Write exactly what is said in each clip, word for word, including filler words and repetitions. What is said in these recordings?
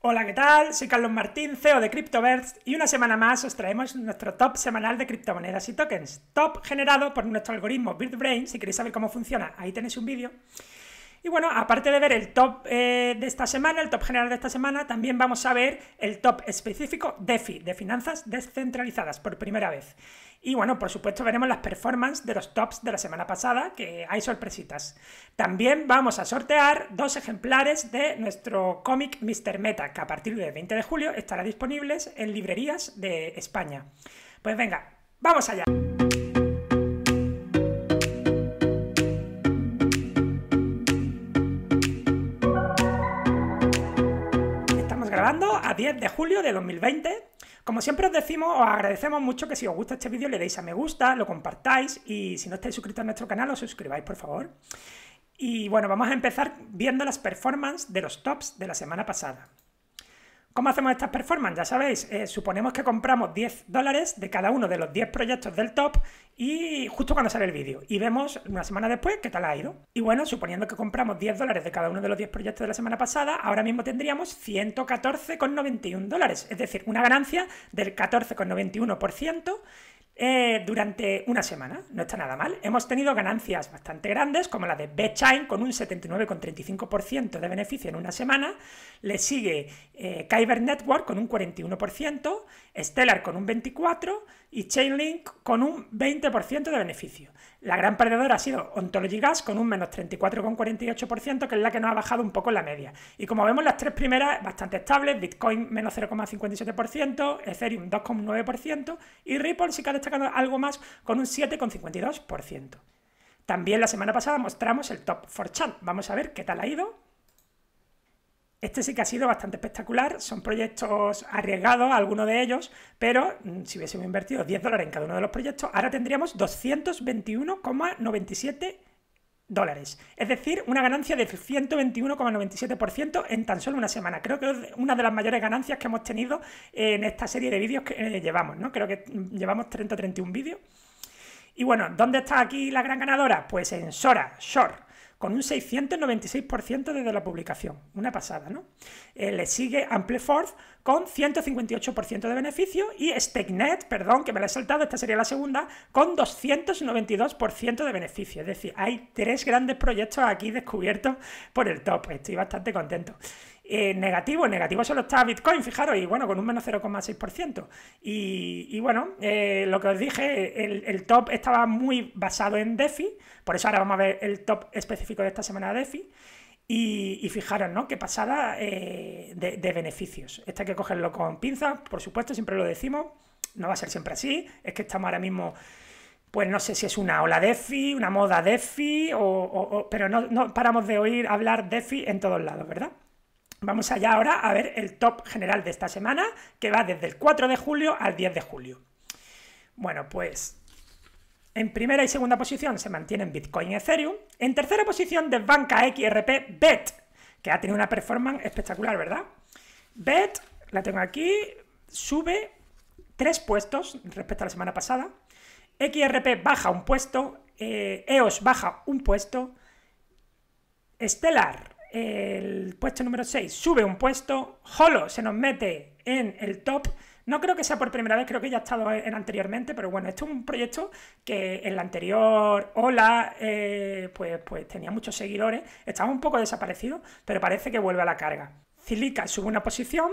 Hola, ¿qué tal? Soy Carlos Martín, C E O de CryptoBirds, y una semana más os traemos nuestro top semanal de criptomonedas y tokens. Top generado por nuestro algoritmo BirdBrain. Si queréis saber cómo funciona, ahí tenéis un vídeo. Y bueno, aparte de ver el top eh, de esta semana, el top general de esta semana, también vamos a ver el top específico DeFi, de finanzas descentralizadas, por primera vez. Y bueno, por supuesto veremos las performances de los tops de la semana pasada, que hay sorpresitas. También vamos a sortear dos ejemplares de nuestro cómic mister Meta, que a partir del veinte de julio estará disponibles en librerías de España. Pues venga, ¡vamos allá! A diez de julio de dos mil veinte. Como siempre os decimos, os agradecemos mucho que si os gusta este vídeo le deis a me gusta, lo compartáis y si no estáis suscritos a nuestro canal os suscribáis, por favor. Y bueno, vamos a empezar viendo las performances de los tops de la semana pasada. ¿Cómo hacemos estas performances? Ya sabéis, eh, suponemos que compramos diez dólares de cada uno de los diez proyectos del top y justo cuando sale el vídeo. Y vemos una semana después qué tal ha ido. Y bueno, suponiendo que compramos diez dólares de cada uno de los diez proyectos de la semana pasada, ahora mismo tendríamos ciento catorce con noventa y uno dólares. Es decir, una ganancia del catorce con noventa y uno por ciento. Eh, durante una semana, no está nada mal. Hemos tenido ganancias bastante grandes, como la de VeChain, con un setenta y nueve con treinta y cinco por ciento de beneficio en una semana. Le sigue eh, Kyber Network con un cuarenta y uno por ciento, Stellar con un veinticuatro por ciento y Chainlink con un veinte por ciento de beneficio. La gran perdedora ha sido Ontology Gas con un menos treinta y cuatro con cuarenta y ocho por ciento, que es la que nos ha bajado un poco la media. Y como vemos, las tres primeras bastante estables: Bitcoin menos cero coma cincuenta y siete por ciento, Ethereum dos coma nueve por ciento y Ripple sí que ha destacado algo más con un siete coma cincuenta y dos por ciento. También la semana pasada mostramos el top four chan. Vamos a ver qué tal ha ido. Este sí que ha sido bastante espectacular. Son proyectos arriesgados, algunos de ellos, pero si hubiésemos invertido diez dólares en cada uno de los proyectos, ahora tendríamos doscientos veintiuno con noventa y siete dólares. Es decir, una ganancia de ciento veintiuno con noventa y siete por ciento en tan solo una semana. Creo que es una de las mayores ganancias que hemos tenido en esta serie de vídeos que eh, llevamos, ¿no? Creo que llevamos treinta o treinta y uno vídeos. Y bueno, ¿dónde está aquí la gran ganadora? Pues en Sora, Short, con un seiscientos noventa y seis por ciento desde la publicación. Una pasada, ¿no? Eh, le sigue Ampleforth con ciento cincuenta y ocho por ciento de beneficio y StakeNet, perdón, que me la he saltado, esta sería la segunda, con doscientos noventa y dos por ciento de beneficio. Es decir, hay tres grandes proyectos aquí descubiertos por el top. Estoy bastante contento. Eh, negativo, negativo solo está Bitcoin, fijaros, y bueno, con un menos cero coma seis por ciento. Y, y bueno, eh, lo que os dije, el, el top estaba muy basado en DeFi, por eso ahora vamos a ver el top específico de esta semana de DeFi. Y, y fijaros, ¿no? Qué pasada eh, de, de beneficios. Esto hay que cogerlo con pinzas, por supuesto, siempre lo decimos, no va a ser siempre así, es que estamos ahora mismo... Pues no sé si es una ola DeFi, una moda DeFi, o, o, o, pero no, no paramos de oír hablar DeFi en todos lados, ¿verdad? Vamos allá ahora a ver el top general de esta semana, que va desde el cuatro de julio al diez de julio. Bueno, pues en primera y segunda posición se mantienen Bitcoin y Ethereum. En tercera posición desbanca X R P B E T, que ha tenido una performance espectacular, ¿verdad? B E T, la tengo aquí, sube tres puestos respecto a la semana pasada. X R P baja un puesto, eh, E O S baja un puesto, Stellar... el puesto número seis sube un puesto, Holo se nos mete en el top, no creo que sea por primera vez, creo que ya ha estado en anteriormente, pero bueno, esto es un proyecto que en la anterior ola eh, pues, pues tenía muchos seguidores, estaba un poco desaparecido, pero parece que vuelve a la carga. Zilica sube una posición,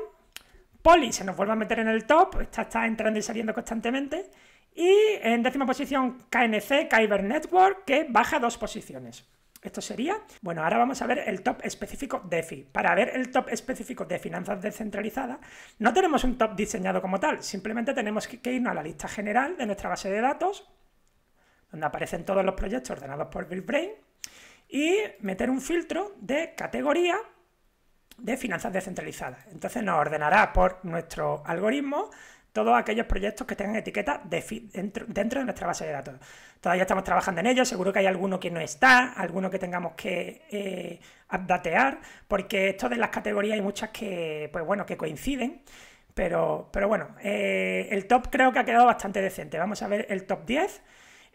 Poli se nos vuelve a meter en el top, está, está entrando y saliendo constantemente, y en décima posición K N C, Kyber Network, que baja dos posiciones. Esto sería... Bueno, ahora vamos a ver el top específico DeFi. Para ver el top específico de finanzas descentralizadas, no tenemos un top diseñado como tal. Simplemente tenemos que irnos a la lista general de nuestra base de datos, donde aparecen todos los proyectos ordenados por BirdBrain, y meter un filtro de categoría de finanzas descentralizadas. Entonces nos ordenará por nuestro algoritmo todos aquellos proyectos que tengan etiqueta DeFi dentro, dentro de nuestra base de datos. Todavía estamos trabajando en ello, seguro que hay alguno que no está, alguno que tengamos que eh, updatear, porque esto de las categorías hay muchas que, pues bueno, que coinciden, pero, pero bueno, eh, el top creo que ha quedado bastante decente. Vamos a ver el top diez.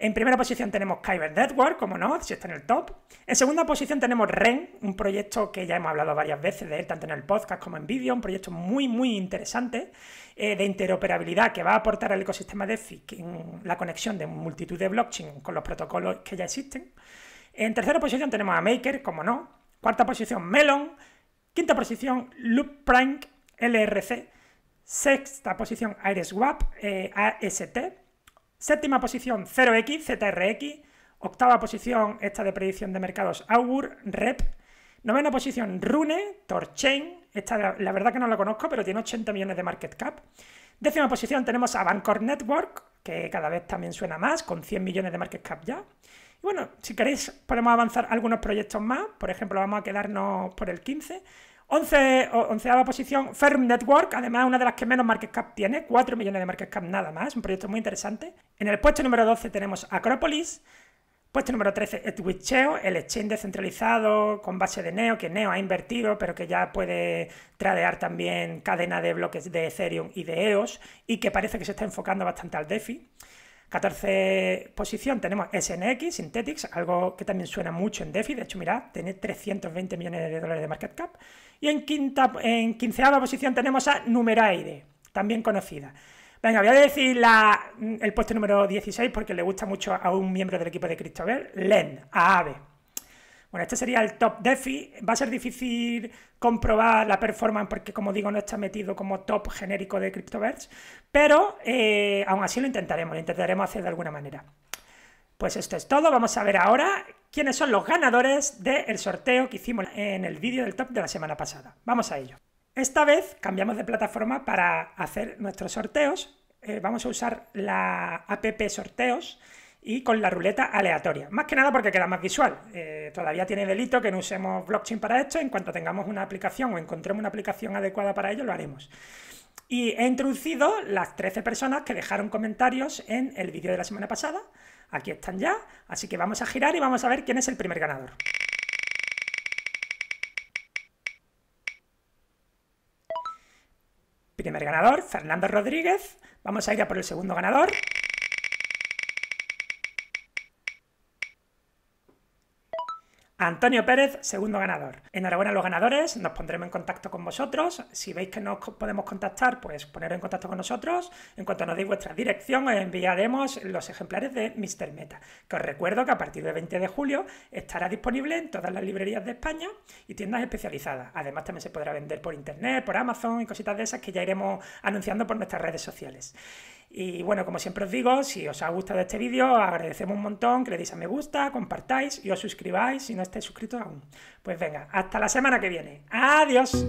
En primera posición tenemos Kyber Network, como no, si está en el top. En segunda posición tenemos R E N, un proyecto que ya hemos hablado varias veces de él, tanto en el podcast como en vídeo, un proyecto muy, muy interesante eh, de interoperabilidad que va a aportar al ecosistema DeFi en la conexión de multitud de blockchain con los protocolos que ya existen. En tercera posición tenemos a Maker, como no. Cuarta posición, Melon. Quinta posición, Loopring, L R C. Sexta posición, AirSwap, eh, A S T. Séptima posición, cero x, Z R X. Octava posición, esta de predicción de mercados, Augur, Rep. Novena posición, Rune, Torchain. Esta, la, la verdad que no la conozco, pero tiene ochenta millones de market cap. Décima posición tenemos a Bancor Network, que cada vez también suena más, con cien millones de market cap ya. Y bueno, si queréis podemos avanzar algunos proyectos más. Por ejemplo, vamos a quedarnos por el quince. onceava posición, Firm Network, además una de las que menos market cap tiene, cuatro millones de market cap nada más, un proyecto muy interesante. En el puesto número doce tenemos Acropolis, puesto número trece, Edwitcheo, el exchange descentralizado con base de Neo, que Neo ha invertido, pero que ya puede tradear también cadena de bloques de Ethereum y de E O S, y que parece que se está enfocando bastante al DeFi. catorce posición tenemos S N X, Synthetix, algo que también suena mucho en DeFi. De hecho, mirad, tiene trescientos veinte millones de dólares de market cap. Y en, quinta, en quinceava posición tenemos a Numeraire, también conocida. Venga, voy a decir la, el puesto número dieciséis porque le gusta mucho a un miembro del equipo de CryptoBirds, Len, A A B. Bueno, este sería el top DeFi. Va a ser difícil comprobar la performance porque, como digo, no está metido como top genérico de CryptoBirds, pero eh, aún así lo intentaremos, lo intentaremos hacer de alguna manera. Pues esto es todo. Vamos a ver ahora quiénes son los ganadores del sorteo que hicimos en el vídeo del top de la semana pasada. Vamos a ello. Esta vez cambiamos de plataforma para hacer nuestros sorteos. Eh, vamos a usar la app sorteos y con la ruleta aleatoria, más que nada porque queda más visual. Eh, todavía tiene delito que no usemos blockchain para esto. En cuanto tengamos una aplicación o encontremos una aplicación adecuada para ello, lo haremos. Y he introducido las trece personas que dejaron comentarios en el vídeo de la semana pasada. Aquí están ya, así que vamos a girar y vamos a ver quién es el primer ganador. Primer ganador, Fernando Rodríguez. Vamos a ir a por el segundo ganador. Antonio Pérez, segundo ganador. Enhorabuena a los ganadores, nos pondremos en contacto con vosotros. Si veis que no os podemos contactar, pues poneros en contacto con nosotros. En cuanto nos deis vuestra dirección, os enviaremos los ejemplares de mister Meta, que os recuerdo que a partir del veinte de julio estará disponible en todas las librerías de España y tiendas especializadas. Además, también se podrá vender por internet, por Amazon y cositas de esas que ya iremos anunciando por nuestras redes sociales. Y bueno, como siempre os digo, si os ha gustado este vídeo, agradecemos un montón que le deis a me gusta, compartáis y os suscribáis si no estáis suscritos aún. Pues venga, hasta la semana que viene. ¡Adiós!